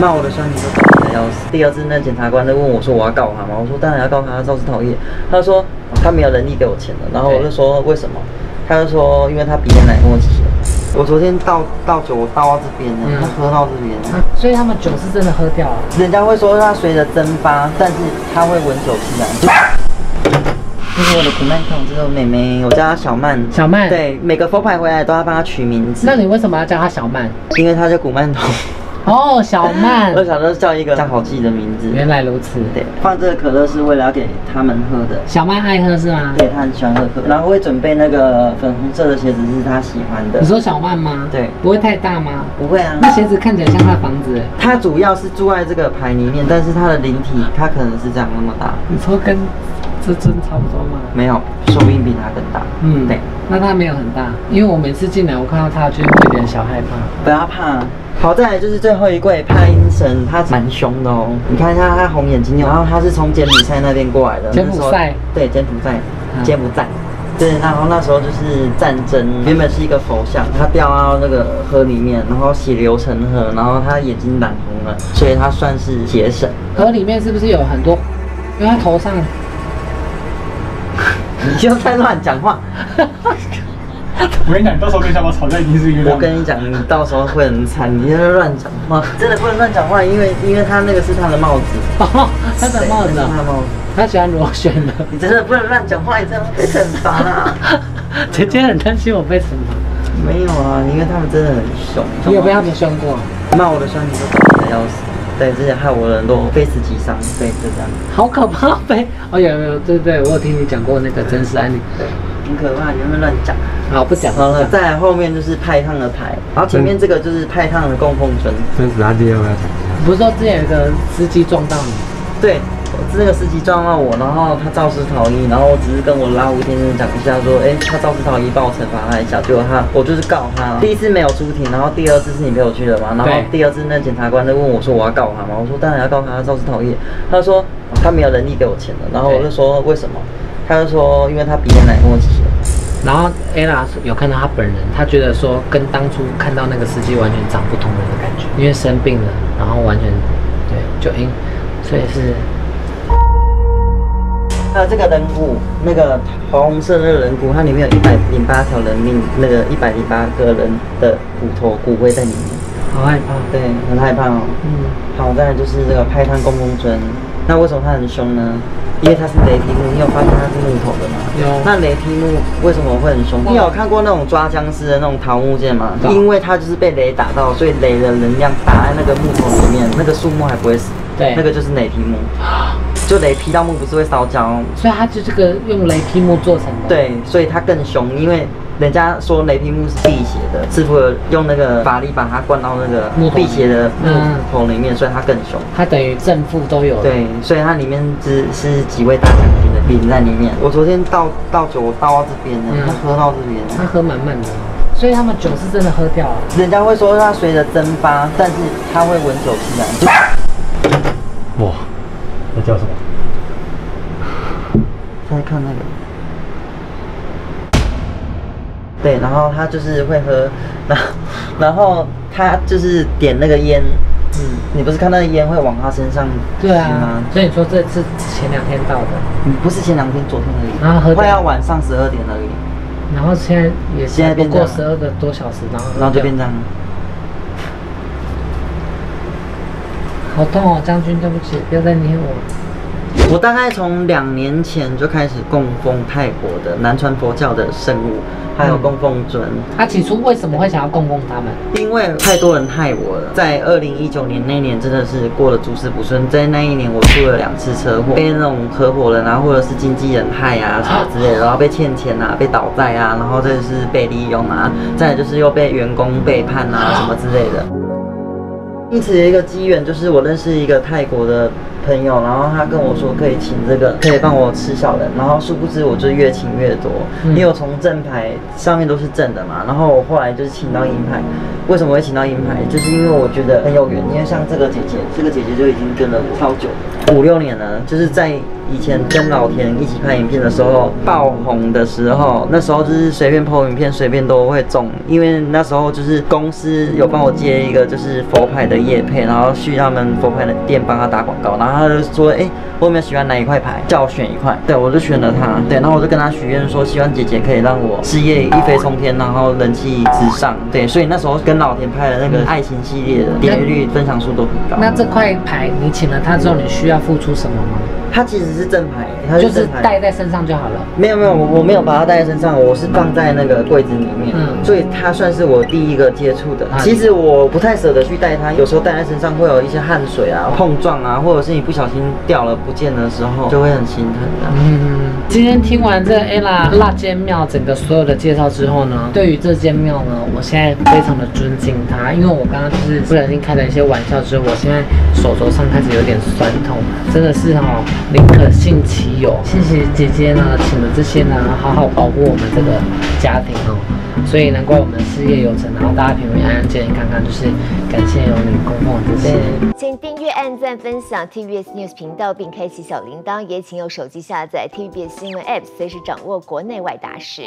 骂我的时候你就讨厌的要死。第二次那检察官在问我说我要告他吗？我说当然要告他，肇事逃逸。他说、他没有能力给我钱了。然后我就说为什么？他就说因为他鼻烟来跟我起。 我昨天倒酒，我倒到这边了，他喝到这边了，所以他们酒是真的喝掉了。人家会说他随着蒸发，但是他会闻酒气来。这是我的苦难控，这是我妹妹，我叫她小曼。小曼，对，每个佛牌回来都要帮她取名字。那你为什么要叫她小曼？因为她叫古曼童。哦，小曼，我想说叫一个好记的名字。原来如此，对，放这个可乐是为了要给他们喝的。小曼爱喝是吗？对，她很喜欢喝可乐，然后会准备那个粉红色的鞋子是她喜欢的。你说小曼吗？对，不会太大吗？不会啊，那鞋子看起来像她的房子。她主要是住在这个牌里面，但是她的灵体，她可能是这样那么大。你说跟这真差不多吗？没有，说不定比她更大。嗯，对，那她没有很大，因为我每次进来，我看到她就会有点小害怕。不要怕。 好，再来就是最后一柜潘英神，他蛮凶的哦。你看一下他红眼睛，然后他是从柬埔寨那边过来的。柬埔寨，对，柬埔寨，柬埔寨，对。然后那时候就是战争，原本是一个佛像，他掉到那个河里面，然后血流成河，然后他眼睛染红了，所以他算是邪神。河里面是不是有很多？因为他头上，你就在乱讲话。我跟你讲，你到时候跟小宝吵架一定是一个。我跟你讲，你到时候会很惨，你在那乱讲话，真的不能乱讲话，因为他那个是他的帽子，哦，他的帽子啊，他的帽子，他喜欢螺旋的。你真的不能乱讲话，你这样被惩罚啦。姐姐很担心我被惩罚。没有啊，因为他们真的很凶。你有被他们凶过？骂我的时候，你都打得要死。 对，这些害我人都非死即伤，对，就这样。好可怕呗！哦，有，对对，我有听你讲过那个真实案例，对，很可怕，你不能乱讲。好，不讲了。再来后面就是派烫的牌，然后前面这个就是派烫的供奉尊。真实案例要不要讲一下？不是说之前有个司机撞到你？对，那个司机撞到我，然后他肇事逃逸，然后我只是跟我拉吴先生讲一下说，哎，他肇事逃逸，帮我惩罚他一下，结果他，我就是告他。第一次没有出庭，然后第二次是你陪我去的嘛，然后第二次那检察官在问我说我要告他嘛，我说当然要告他，肇事逃逸。他说他没有能力给我钱了，然后我就说为什么？他就说因为他鼻烟来跟我起。然后 Ella 有看到他本人，他觉得说跟当初看到那个司机完全长不同人的感觉，因为生病了，然后完全对，就因所以是。 还有这个人骨，那个红色的人骨，它里面有108条人命，那个108个人的骨头骨灰在里面。好害怕，对，很害怕哦。嗯，好，再来就是这个派汤公公尊。那为什么它很凶呢？因为它是雷劈木，你有发现它是木头的吗？有。那雷劈木为什么会很凶？你有看过那种抓僵尸的那种桃木剑吗？因为它就是被雷打到，所以雷的能量打在那个木头里面，那个树木还不会死。对，那个就是雷劈木。 就雷劈到木不是会烧焦，所以它就这个用雷劈木做成的。对，所以它更凶，因为人家说雷劈木是辟邪的，师傅用那个法力把它灌到那个辟邪的木头里面，所以它更凶。它等于正负都有。对，所以它里面是几位大将军的兵在里面。我昨天倒酒，我倒到这边了，他喝到这边，他喝满满的。 所以他们酒是真的喝掉了。人家会说它随着蒸发，但是它会闻酒气来。哇！ 那叫什么？他在看那个。对，然后他就是会喝，然后他就是点那个烟。嗯，你不是看那个烟会往他身上？对啊。所以你说这次前两天到的？嗯，不是前两天，昨天而已。然后喝快要晚上12点而已。然后现在也现在不过12个多小时，然后就变这样。 好痛哦，将军，对不起，不要再捏我。我大概从2年前就开始供奉泰国的南传佛教的圣物，还有供奉尊。他起初为什么会想要供奉他们？因为太多人害我了。在2019年那年，真的是过得诸事不顺。在那一年，我出了2次车祸，被那种合伙人啊，或者是经纪人害啊什么之类的，然后被欠钱啊，被倒债啊，然后再就是被利用啊，再来就是又被员工背叛啊什么之类的。 因此一个机缘，就是我认识一个泰国的朋友，然后他跟我说可以请这个，可以帮我吃小人，然后殊不知我就越请越多，因为我从正牌上面都是正的嘛，然后我后来就是请到银牌。为什么会请到银牌？就是因为我觉得很有缘，因为像这个姐姐就已经跟了我超久，5、6年了，就是在以前跟老田一起拍影片的时候，爆红的时候，那时候就是随便 po 影片，随便都会中。因为那时候就是公司有帮我接一个就是佛牌的业配，然后去他们佛牌的店帮他打广告，然后他就说，哎，我有没有喜欢哪一块牌，叫我选一块。对，我就选了他。对，然后我就跟他许愿说，希望姐姐可以让我事业一飞冲天，然后人气直上。对，所以那时候跟老田拍的那个爱情系列的点阅率、分享数都很高。那这块牌你请了他之后，你需要付出什么吗？它其实是正牌，它就是带在身上就好了。没有没有，我没有把它带在身上，我是放在那个柜子里面。嗯，所以它算是我第一个接触的。其实我不太舍得去带它，有时候带在身上会有一些汗水啊、碰撞啊，或者是你不小心掉了不见的时候，就会很心疼的。嗯，今天听完这 Ella 辣间庙整个所有的介绍之后呢，对于这间庙呢，我现在非常的尊敬它，因为我刚刚就是不小心开了一些玩笑之后，我现在手肘上开始有点酸痛，真的是哦。宁可信其有，谢谢姐姐呢，请了这些呢，好好保护我们这个家庭哦，所以难怪我们事业有成，然后大家平平安安、健健康康，就是感谢有你供奉这些。请订阅、按赞、分享 TVBS News 频道，并开启小铃铛，也请用手机下载 TVBS 新闻 App， 随时掌握国内外大事。